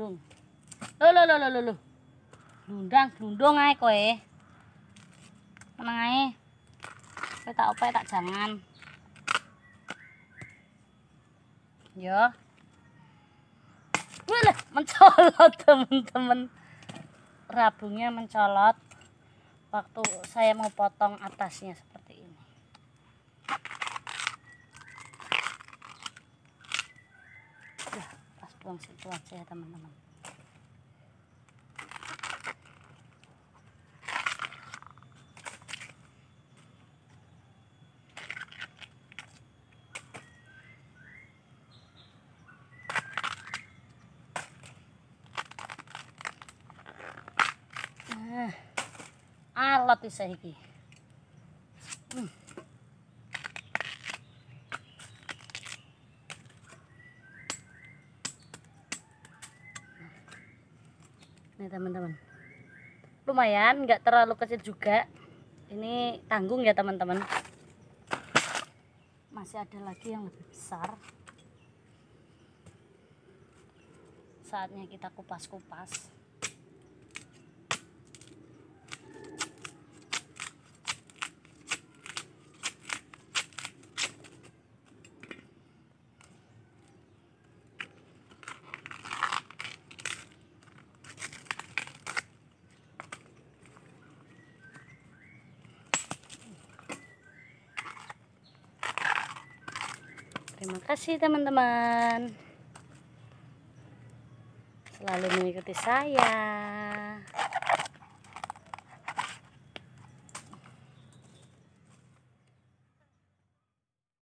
dong. Loh. Glundang ae kowe. Meneng ae. Kowe tak opo tak jangan. Yo. Wih, mencolot teman-teman. Rabungnya mencolot waktu saya mau potong atasnya seperti ini. Ya, pas buang situ aja ya teman-teman. Alot bisa iki. Nih teman-teman, lumayan, nggak terlalu kecil juga. Ini tanggung ya teman-teman. Masih ada lagi yang lebih besar. Saatnya kita kupas-kupas. Terima kasih teman-teman selalu mengikuti saya.